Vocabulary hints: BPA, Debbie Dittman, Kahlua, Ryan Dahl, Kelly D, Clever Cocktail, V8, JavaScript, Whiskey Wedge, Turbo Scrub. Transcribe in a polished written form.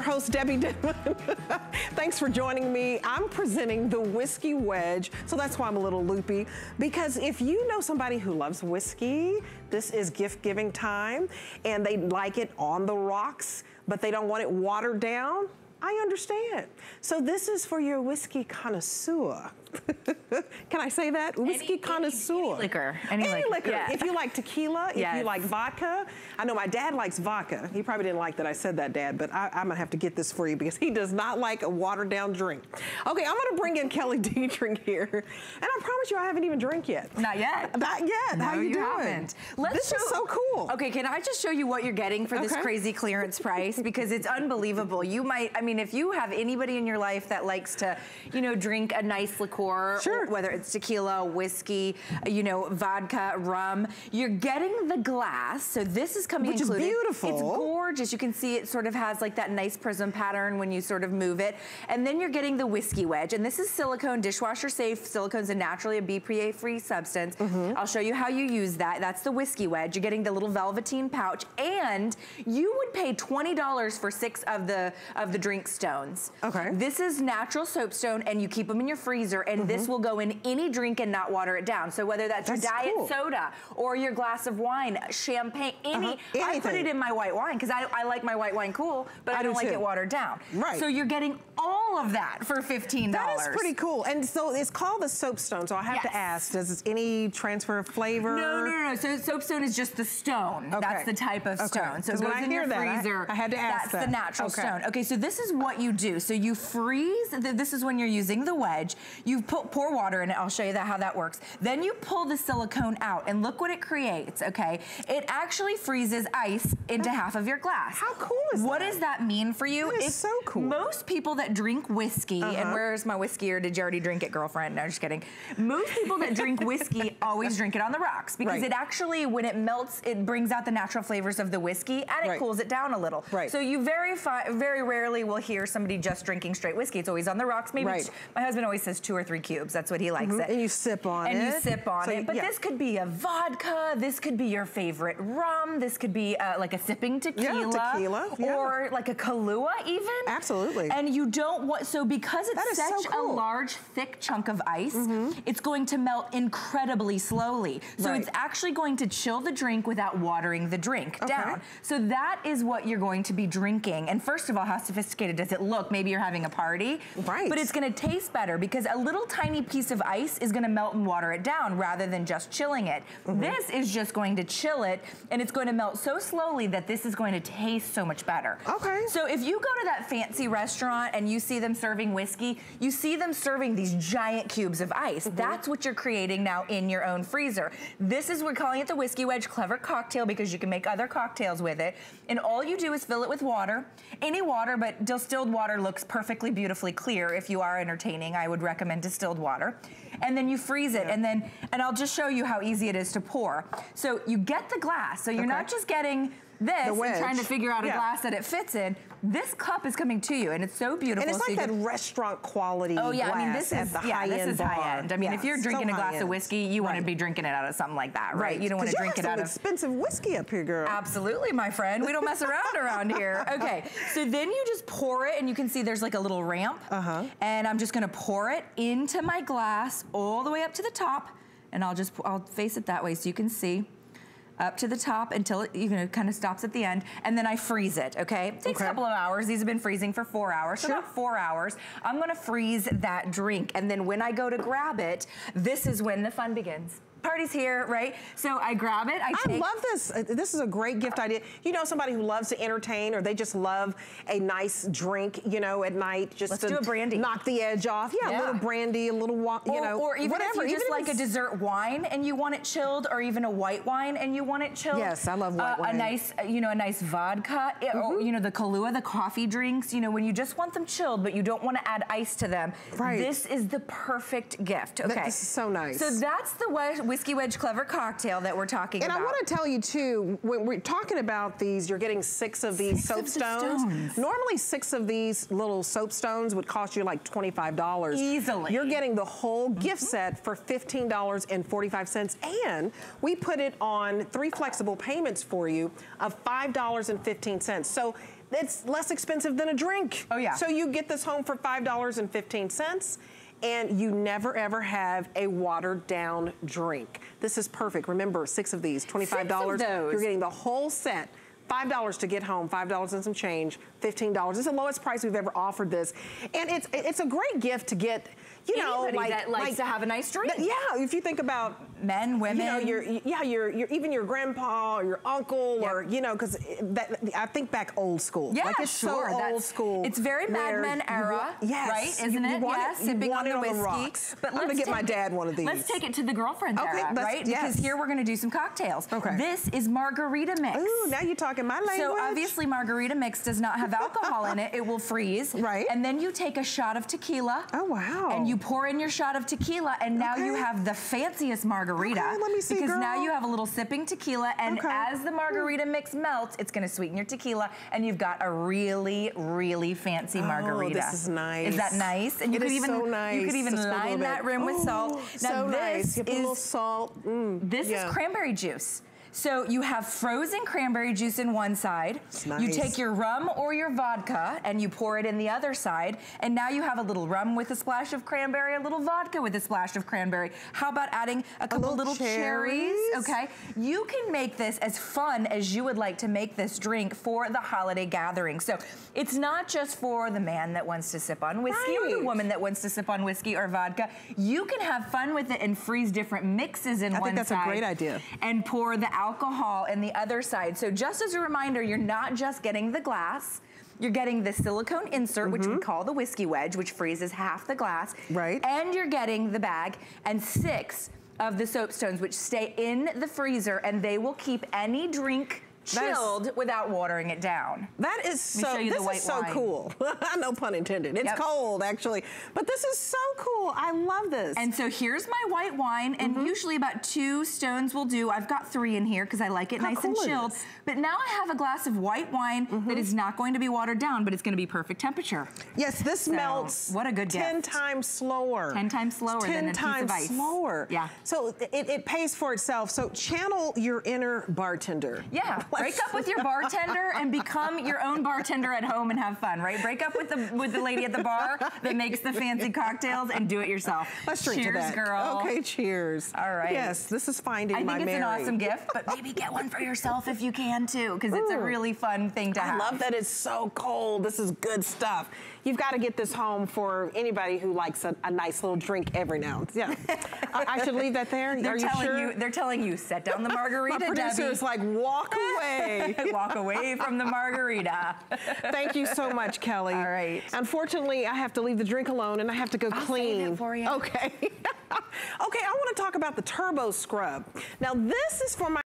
your host, Debbie Dittman. Thanks for joining me. I'm presenting the Whiskey Wedge, so that's why I'm a little loopy, because if you know somebody who loves whiskey, this is gift-giving time, and they like it on the rocks, but they don't want it watered down, I understand. So this is for your whiskey connoisseur. Can I say that? Whiskey connoisseur. Any liquor. Yeah. If you like tequila, if you like vodka. I know my dad likes vodka. He probably didn't like that I said that, Dad, but I'm gonna have to get this for you because he does not like a watered down drink. Okay, I'm gonna bring in Kelly D drink here. And I promise you I haven't even drank yet. Not yet. Not yet. No, how you doing? Haven't. This is so cool. Okay, can I just show you what you're getting for this crazy clearance price? Because it's unbelievable. You might, I mean, if you have anybody in your life that likes to, you know, drink a nice liqueur, whether it's tequila, whiskey, you know, vodka, rum. You're getting the glass, so this is coming included. Which is beautiful. It's gorgeous. You can see it sort of has like that nice prism pattern when you sort of move it. And then you're getting the Whiskey Wedge, and this is silicone, dishwasher safe. Silicone's a naturally a BPA-free substance. I'll show you how you use that. That's the Whiskey Wedge. You're getting the little velveteen pouch, and you would pay $20 for 6 of the drink stones. Okay. This is natural soapstone, and you keep them in your freezer. And this will go in any drink and not water it down. So whether that's your diet soda or your glass of wine, champagne, I put it in my white wine because I like my white wine cool, but I don't like it watered down. Right. So you're getting all of that for $15. That is pretty cool. And so it's called the soapstone. So I have to ask, does this any transfer of flavor? No, no, no. So soapstone is just the stone. Okay. That's the type of stone. So it goes in your freezer. I had to ask that. That's the natural stone. Okay, so this is what you do. So you freeze. This is when you're using the wedge. You pour water in it. I'll show you that how that works. Then you pull the silicone out, and look what it creates, okay? It actually freezes ice into half of your glass. How cool is that? What does that mean for you? It's so cool. Most people that drink whiskey, and where's my whiskey, or did you already drink it, girlfriend? No, just kidding. Most people that drink whiskey always drink it on the rocks, because it actually, when it melts, it brings out the natural flavors of the whiskey, and it cools it down a little. Right. So you very rarely will hear somebody just drinking straight whiskey. It's always on the rocks. Maybe my husband always says 2 or 3 cubes. That's what he likes it. And you sip on it. And you sip on it. But this could be a vodka. This could be your favorite rum. This could be like a sipping tequila. Yeah, tequila. Or like a Kahlua even. Absolutely. And you don't want, so because it's such a large, thick chunk of ice, it's going to melt incredibly slowly. So it's actually going to chill the drink without watering the drink down. So that is what you're going to be drinking. And first of all, how sophisticated does it look? Maybe you're having a party. Right. But it's going to taste better because a little tiny piece of ice is gonna melt and water it down rather than just chilling it. This is just going to chill it, and it's going to melt so slowly that this is going to taste so much better. Okay. So if you go to that fancy restaurant and you see them serving whiskey, you see them serving these giant cubes of ice. That's what you're creating now in your own freezer. This is, we're calling it the Whiskey Wedge Clever Cocktail because you can make other cocktails with it. And all you do is fill it with water, any water, but distilled water looks perfectly beautifully clear. If you are entertaining, I would recommend distilled water, and then you freeze it, and then, and I'll just show you how easy it is to pour. So you get the glass, so you're not just getting this and trying to figure out a glass that it fits in. This cup is coming to you, and it's so beautiful. And it's like that restaurant quality glass. Oh yeah, I mean this is high end. I mean, if you're drinking a glass of whiskey, you want to be drinking it out of something like that, right? You don't want to drink it out of expensive whiskey up here, girl. Absolutely, my friend. We don't mess around around here. Okay, so then you just pour it, and you can see there's like a little ramp, and I'm just going to pour it into my glass all the way up to the top, and I'll face it that way so you can see. Up to the top until it, you know, kind of stops at the end, and then I freeze it, okay? It takes a couple of hours. These have been freezing for 4 hours, so about 4 hours. I'm gonna freeze that drink, and then when I go to grab it, this is when the fun begins. Party's here, right? So I grab it, I love this. This is a great gift idea. You know somebody who loves to entertain, or they just love a nice drink, you know, at night, just to do a brandy. Knock the edge off. Yeah, a little brandy, a little wine, you know, or even whatever. If you just like a dessert wine and you want it chilled, or even a white wine and you want it chilled. Yes, I love white wine. A nice, you know, a nice vodka, or, you know, the Kahlua, the coffee drinks, you know, when you just want them chilled, but you don't want to add ice to them. Right. This is the perfect gift, okay? This is so nice. So that's the way Whiskey Wedge Clever Cocktail that we're talking about. And I want to tell you too, when we're talking about these, you're getting 6 of these soapstones. Normally 6 of these little soapstones would cost you like $25. Easily. You're getting the whole gift set for $15.45, and we put it on 3 flexible payments for you of $5.15. So it's less expensive than a drink. Oh yeah. So you get this home for $5.15. And you never ever have a watered down drink. This is perfect. Remember, 6 of these, $25. You're getting the whole set. $5 to get home, $5 and some change, $15. It's the lowest price we've ever offered this. And it's a great gift to get, you know, like, that likes to have a nice drink. Yeah, if you think about men, women, you know, even your grandpa or your uncle, yep. or, you know, because I think back old school. Yeah, like it's sure. So old school. It's very Mad Men era, yes, right? Isn't it? Yes, sipping on the whiskey. But I'm gonna get my dad one of these. Let's take it to the girlfriend era, right? Yes. Because here we're gonna do some cocktails. Okay. This is margarita mix. Ooh, now you're talking my language. So obviously margarita mix does not have alcohol in it. It will freeze. Right. And then you take a shot of tequila. Oh wow. And you pour in your shot of tequila, and now you have the fanciest margarita. Okay, let me see, because now you have a little sipping tequila, and as the margarita mix melts, it's gonna sweeten your tequila, and you've got a really, really fancy margarita. This is nice. Is that nice? And you could even, so nice. You could even line that rim with salt. Now so this nice. You put a little salt. This is cranberry juice. So you have frozen cranberry juice in one side. Nice. You take your rum or your vodka and you pour it in the other side. And now you have a little rum with a splash of cranberry, a little vodka with a splash of cranberry. How about adding a couple little cherries? Okay. You can make this as fun as you would like to make this drink for the holiday gathering. So it's not just for the man that wants to sip on whiskey or the woman that wants to sip on whiskey or vodka. You can have fun with it and freeze different mixes in one side. I think that's a great idea. And pour the alcohol in the other side. So just as a reminder, you're not just getting the glass, you're getting the silicone insert, which we call the whiskey wedge, which freezes half the glass. Right. And you're getting the bag and 6 of the soapstones, which stay in the freezer, and they will keep any drink chilled without watering it down. That is so, this is so cool. No pun intended. It's cold, actually. But this is so cool. I love this. And so here's my white wine, and usually about 2 stones will do. I've got 3 in here because I like it nice and chilled. But now I have a glass of white wine that is not going to be watered down, but it's going to be perfect temperature. Yes, this melts what a good 10 times slower. 10 times slower than a piece of ice. 10 times slower. Yeah. So it pays for itself. So channel your inner bartender. Yeah. Break up with your bartender and become your own bartender at home and have fun, right? Break up with the lady at the bar that makes the fancy cocktails and do it yourself. Let's drink to that. Cheers, girl. Okay, cheers. All right. Yes, this is Finding My Mary. I think it's an awesome gift, but maybe get one for yourself if you can too, because it's a really fun thing to have. I love that it's so cold. This is good stuff. You've got to get this home for anybody who likes a nice little drink every now and then. Yeah. I should leave that there? Are you sure? They're telling you, set down the margarita, Debbie. My producer is like, walk away. Walk away from the margarita. Thank you so much, Kelly. All right. Unfortunately, I have to leave the drink alone, and I have to go clean. I'll save it for you. Okay. Okay, I want to talk about the Turbo Scrub. Now, this is for my